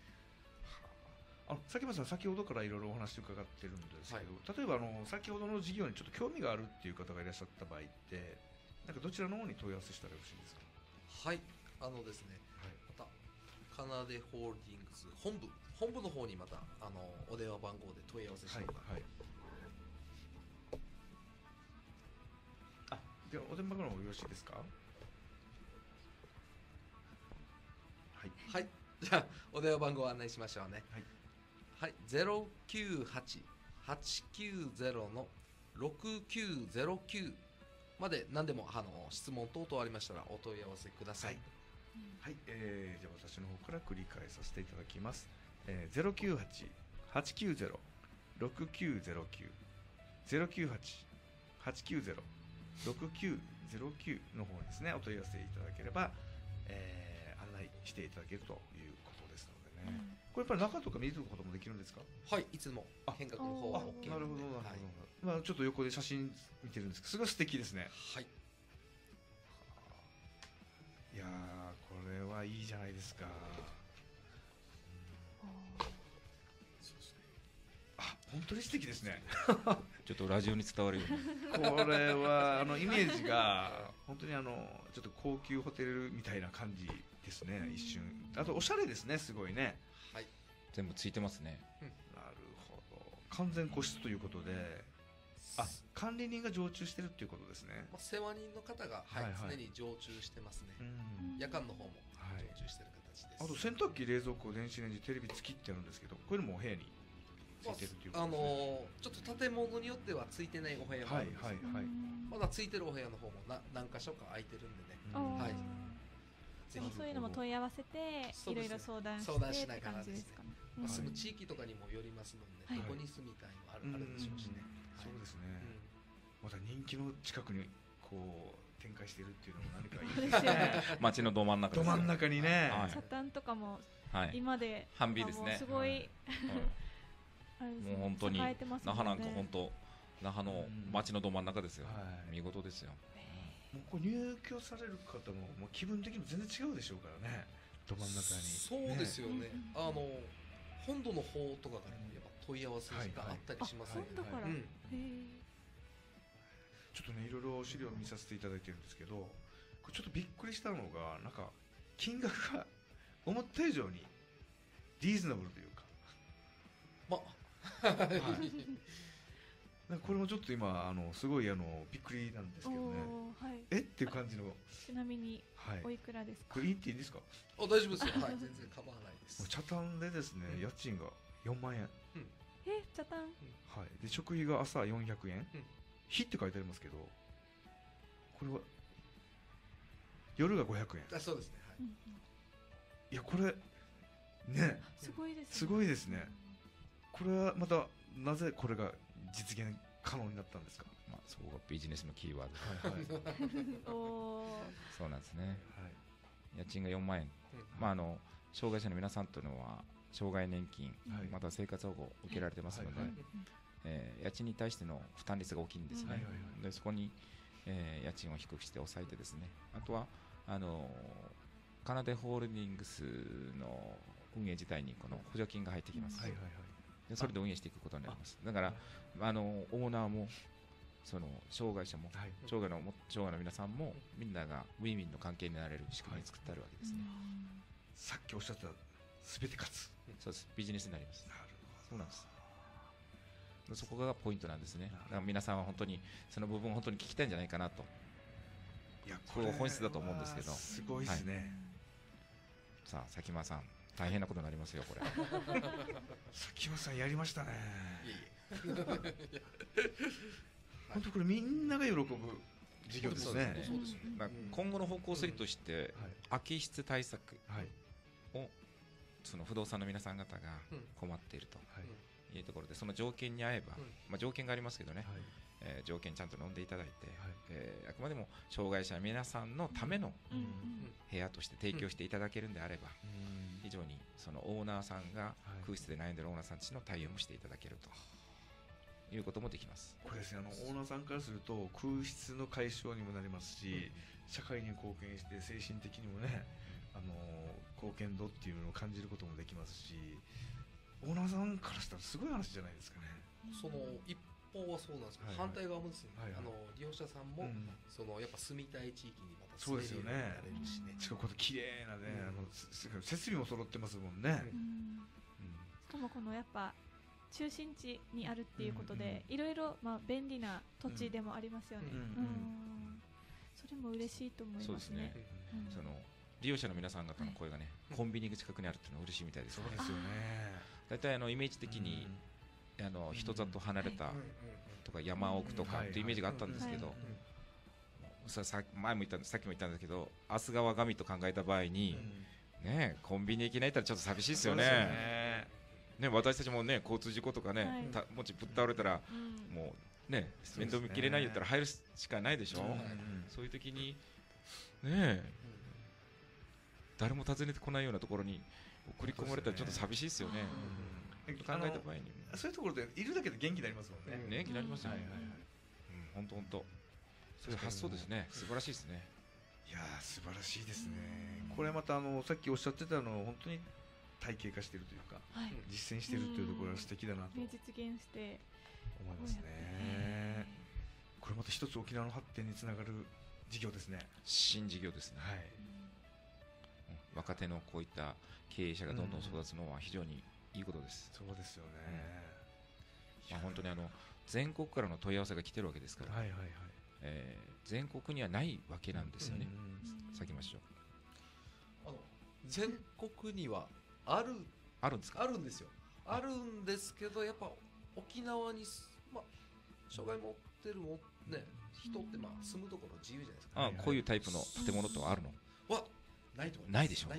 あの佐喜眞さん先ほどからいろいろお話を伺ってるんですけど、はい、例えばあの先ほどの事業にちょっと興味があるっていう方がいらっしゃった場合ってなんかどちらの方に問い合わせしたらよろしいですか。はいあのですね、はい、またかなでホールディングス本部本部の方にまたあのお電話番号で問い合わせしたのが、はいはい、あではお電話番号の方よろしいですか。はい、はい、じゃあお電話番号を案内しましょうね。はいはい、ゼロきゅうはち はちきゅうゼロ ろくきゅうゼロきゅう まで何でもあの質問等々ありましたらお問い合わせください。はい、はいえー、じゃあ私の方から繰り返させていただきます、えー、ゼロきゅうはち はちきゅうゼロ ろくきゅうゼロきゅう ゼロきゅうはち はちきゅうゼロ ろくきゅうゼロきゅうの方にですねお問い合わせいただければ、えー、案内していただけるということですのでね、うんこれやっぱり中とか見ることもできるんですか。はいいつも変革の方は OK なので、はいまあ、ちょっと横で写真見てるんですけどすごい素敵ですね。はいいやこれはいいじゃないですか、うん、そうですねあ本当に素敵ですねちょっとラジオに伝わるようにこれはあのイメージが本当にあのちょっと高級ホテルみたいな感じですね一瞬あとおしゃれですねすごいねはい、全部ついてますね、うん、なるほど完全個室ということで、うん、あ管理人が常駐してるっていうことですね、まあ、世話人の方が、はいはいはい、常に常駐してますね、うん、夜間の方も常駐してる形です、はい、あと洗濯機冷蔵庫電子レンジテレビ付きってあるんですけどこういうのもお部屋についてるっていうことですね、まああのー、ちょっと建物によってはついてないお部屋もあるんですけど、はいはいはい、まだついてるお部屋の方もな何か所か空いてるんでね、うんはいぜひそういうのも問い合わせていろいろ相談してって感じですかね。その地域とかにもよりますので、どこに住みたいもあるでしょうしね。そうですね。また人気の近くにこう展開しているっていうのも何かいいですね。街のど真ん中、ど真ん中にね。サタンとかも今で半ビですね。すごいもう本当に那覇なんか本当那覇の街のど真ん中ですよ。見事ですよ。もう入居される方ももう気分的にも全然違うでしょうからね。ど真ん中に。そうですよね。あの本土の方とかからもやっぱ問い合わせがあったりしますね。本土から。ちょっとねいろいろ資料を見させていただいてるんですけど、ちょっとびっくりしたのがなんか金額が思った以上にリーズナブルというか、ま、はい、これもちょっと今あのすごいあのびっくりなんですけどね、はい、えっていう感じの。ちなみにおいくらですか？はい、これいいっていいんですか？あ、大丈夫ですよ。はい、全然構わないです。北谷でですね、家賃がよんまんえん。うん、え、北谷？はい。で食費が朝よんひゃくえん。うん、日って書いてありますけど、これは夜がごひゃくえん。あ、そうですね。はい。うん、いやこれね、すごいですね。すごいですね。これはまたなぜこれが実現可能になったんですか？まあそこがビジネスのキーワード。そうなんですね。はい、家賃がよんまんえん。うん、まああの障害者の皆さんというのは障害年金、はい、また生活保護を受けられてますので、家賃に対しての負担率が大きいんですね。でそこに、えー、家賃を低くして抑えてですね。あとはあのカナデホールディングスの運営自体にこの補助金が入ってきます。はいはいはい。それで運営していくことになります。だからあのオーナーもその障害者も障害の障害の皆さんもみんながウィンウィンの関係になれる仕組みを作ってあるわけですね。さっきおっしゃったすべて勝つ。そうです。ビジネスになります。なるほど。そうなんです。そこがポイントなんですね。だから皆さんは本当にその部分を本当に聞きたいんじゃないかなと。いやこれ本質だと思うんですけど。すごいですね。さあ佐喜眞さん。大変なことになりますよこれ。佐喜眞さんやりましたね。本当これみんなが喜ぶ事業ですね。今後の方向性として空き室対策をその不動産の皆さん方が困っているというところで、その条件に合えば、まあ条件がありますけどね、え条件ちゃんと飲んでいただいて、えあくまでも障害者皆さんのための部屋として提供していただけるんであれば。以上にそのオーナーさんが空室で悩んでるオーナーさんたちの対応もしていただけるということもできます。これですね、あのオーナーさんからすると空室の解消にもなりますし、うん、社会に貢献して精神的にもね、あの貢献度っていうのを感じることもできますし、オーナーさんからしたらすごい話じゃないですかね。その一方はそうなんですけど、はい、はい、反対側もですね、はいはい、あの利用者さんも、うん、そのやっぱ住みたい地域にまた住めるようになれるしね。しかもこの綺麗なね、うん、あの設備も揃ってますもんね。しかもこのやっぱ中心地にあるっていうことで、いろいろまあ便利な土地でもありますよね。それも嬉しいと思いますね。その利用者の皆さん方の声がね、コンビニ近くにあるっていうのは嬉しいみたいですね。そうですよね。大体あのイメージ的に、あの人里離れたとか山奥とかってイメージがあったんですけど、さ前も言ったさっきも言ったんですけど、明日川上と考えた場合にね、コンビニ行けないったらちょっと寂しいですよね。ね、私たちもね、交通事故とかね、もしぶっ倒れたらもうね、面倒見きれないよったら入るしかないでしょ。そういう時にね、誰も訪ねてこないようなところに送り込まれたらちょっと寂しいですよね。考えた場合にそういうところでいるだけで元気になりますもんね。元気になりますよね。本当本当。そういう発想ですね。素晴らしいですね。いやー素晴らしいですね。これまたあのさっきおっしゃってたのを本当に体系化しているというか、実践しているというところが素敵だなと。実現して思いますね。これまた一つ沖縄の発展につながる事業ですね。新事業ですね。はい。若手のこういった経営者がどんどん育つのは非常にいいことです。そうですよね。まあ本当にあの全国からの問い合わせが来てるわけですから。はいはいはい。えー、全国にはないわけなんですよね。先ましょう。あの全国にはあるあるんですか？あるんですよ。あるんですけど、やっぱ沖縄にまあ障害持ってるもね、人ってまあ住むところ自由じゃないですか。あ、こういうタイプの建物とはあるの？はないでしょう。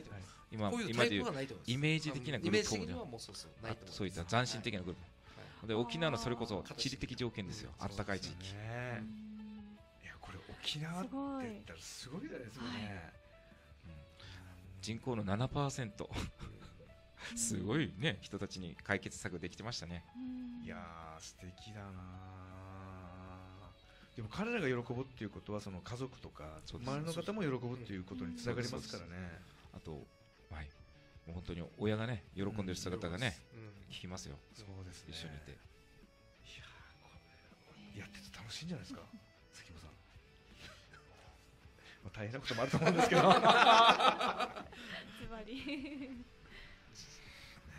今今でいうイメージ的なグループ、イメージ的にはもうそうそうないと思う。そういった斬新的なグループで沖縄のそれこそ地理的条件ですよ。あったかい地域。いやこれ沖縄って言ったらすごいですね。人口の ななパーセント すごいね人たちに解決策できてましたね。いやー素敵だな。でも彼らが喜ぶっていうことはその家族とか周りの方も喜ぶっていうことにつながりますからね。あと、はい、もう本当に親がね喜んでる姿がね、うん、聞きますよ。そうですね、一緒にいて。いやーこれやってて楽しいんじゃないですか関本さん。まあ大変なこともあると思うんですけどつまり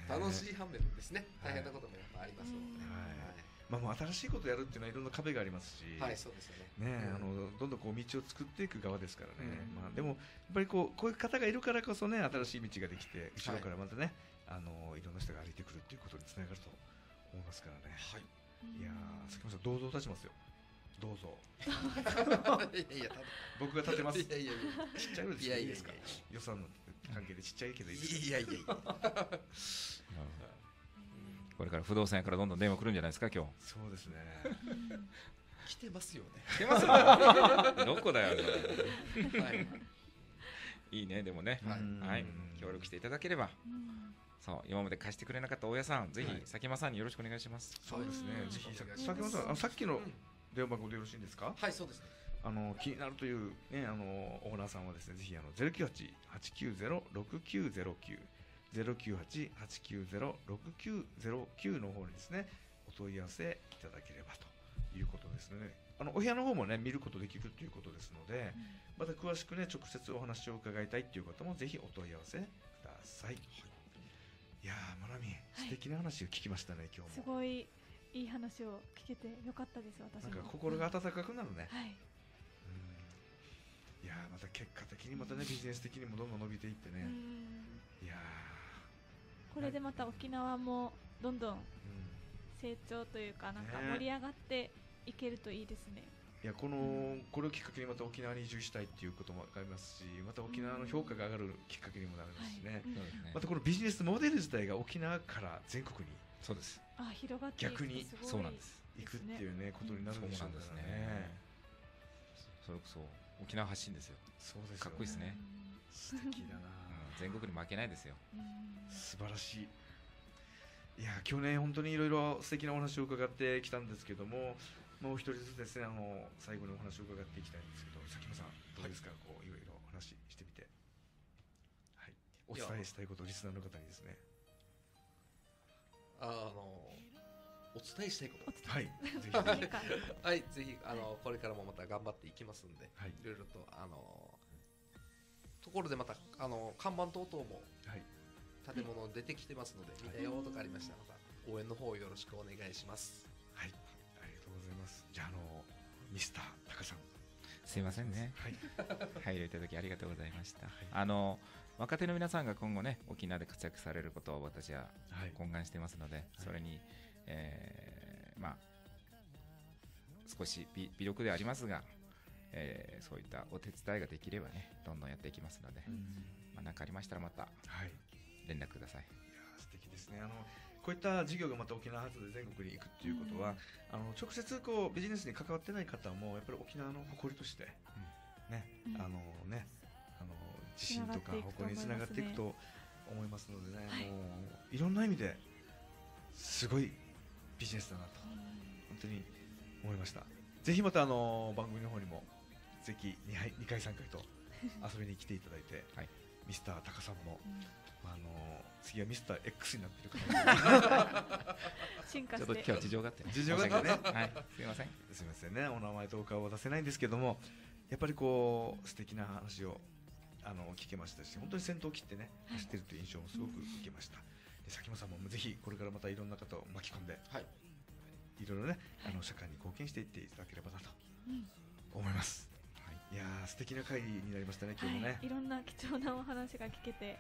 楽しい反面ですね、大変なこともやっぱありますので、まあ、もう新しいことをやるっていうのはいろんな壁がありますし、どんどんこう道を作っていく側ですからね、うん、まあでも、やっぱりこうこういう方がいるからこそね、新しい道ができて、後ろからまたね、はい、あのいろんな人が歩いてくるっていうことにつながると思いますからね、はい、いやー、関本さん、堂々立ちますよ、どうぞ、僕が立てます、ちっちゃいのでいいですか、予算の関係でちっちゃいけどいいですか。いやいやいやこれから不動産屋からどんどん電話来るんじゃないですか今日。そうですね。来てますよね。来てますよね。どこだよ。いいねでもね。はい。協力していただければ。そう今まで貸してくれなかった大家さん、ぜひ佐喜眞さんによろしくお願いします。そうですね。ぜひ佐喜眞さん、さっきの電話番号でよろしいんですか。はいそうです。あの気になるというねあのオーナーさんはですねぜひあのゼロ九八八九ゼロ六九ゼロ九ゼロきゅうはち はちきゅうゼロ ろくきゅうゼロきゅうの方にですねお問い合わせいただければということですので、あのお部屋の方もね見ることできるということですので、また詳しくね直接お話を伺いたいという方もぜひお問い合わせください。いやーまなみ素敵な話を聞きましたね今日も。すごいいい話を聞けてよかったです私も。なんか心が温かくなるね。はい。いやーまた結果的にまたねビジネス的にもどんどん伸びていってね。いやー。これでまた沖縄もどんどん成長というかなんか盛り上がっていけるといいですね。いやこのこれをきっかけにまた沖縄に移住したいっていうこともありますし、また沖縄の評価が上がるきっかけにもなりますしね。またこのビジネスモデル自体が沖縄から全国にそうです。あ広がって逆にそうなんです。行くっていうねことになるんですね。それこそ沖縄発信ですよ。そうです。かっこいいですね。素敵だな。全国に負けないですよ。素晴らしい。いや去年本当にいろいろ素敵なお話を伺ってきたんですけども、もう一人ずつですねあの最後にお話を伺っていきたいんですけど、佐喜眞さんどうですか、こういろいろお話してみて、はい、お伝えしたいことをリスナーの方にですね、あのお伝えしたいこと、はいぜひはいぜひあのこれからもまた頑張っていきますんで、はい、いろいろとあのところでまたあの看板等々も、はい。建物出てきてますので、見たよとかありましたら、また応援の方よろしくお願いします。はい、ありがとうございます。じゃあ、あの、ミスター高さん。すいませんね。はい、入れいただきありがとうございました。はい、あの、若手の皆さんが今後ね、沖縄で活躍されることを私は懇願してますので、はい、それに、はい、えー、まあ。少し微力ではありますが、えー、そういったお手伝いができればね、どんどんやっていきますので。まあ、なんかありましたら、また。はい。連絡ください。いや素敵ですね。あのこういった事業がまた沖縄発で全国に行くっていうことは、うん、あの直接こうビジネスに関わってない方もやっぱり沖縄の誇りとして、うん、ね、うん、あのねあの自信とか誇りにつながっていくと思いますのでね、はい、もういろんな意味ですごいビジネスだなと、うん、本当に思いました。ぜひまたあの番組の方にもぜひにかいさんかいと遊びに来ていただいて、はい、ミスター高さんも。うんあの次はミスター X になってるから進化してちょっと今日事情があってね、事情があってねはいすみませんすみませんねお名前とお顔は出せないんですけども、やっぱりこう素敵な話をあの聞けましたし、本当に先頭を切ってね走ってるという印象もすごく受けました。佐喜眞さんもぜひこれからまたいろんな方を巻き込んで、はい、いろいろねあの社会に貢献していっていただければなと思います。いやー素敵な会になりましたね今日もね、はい、いろんな貴重なお話が聞けて、はい、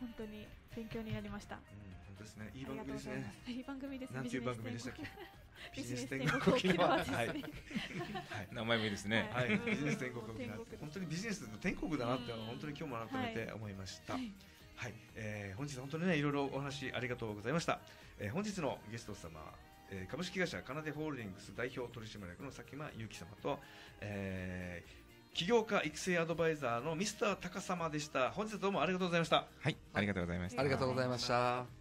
本当に勉強になりました。うん本当ですね、いい番組ですね、いい番組です。なんていう番組でしたっけビジネス天国沖縄ですね。はい、名前もいいですね。はい、ビジネス天国沖縄って本当にビジネスの天国だなって本当に今日も改めて思いました。はい、はいえー、本日本当にねいろいろお話ありがとうございました。えー、本日のゲスト様は、えー、株式会社カナデホールディングス代表取締役の佐喜眞勇樹様と、えー起業家育成アドバイザーのミスタータカ様でした。本日はどうもありがとうございました。はい、ありがとうございました。ありがとうございました。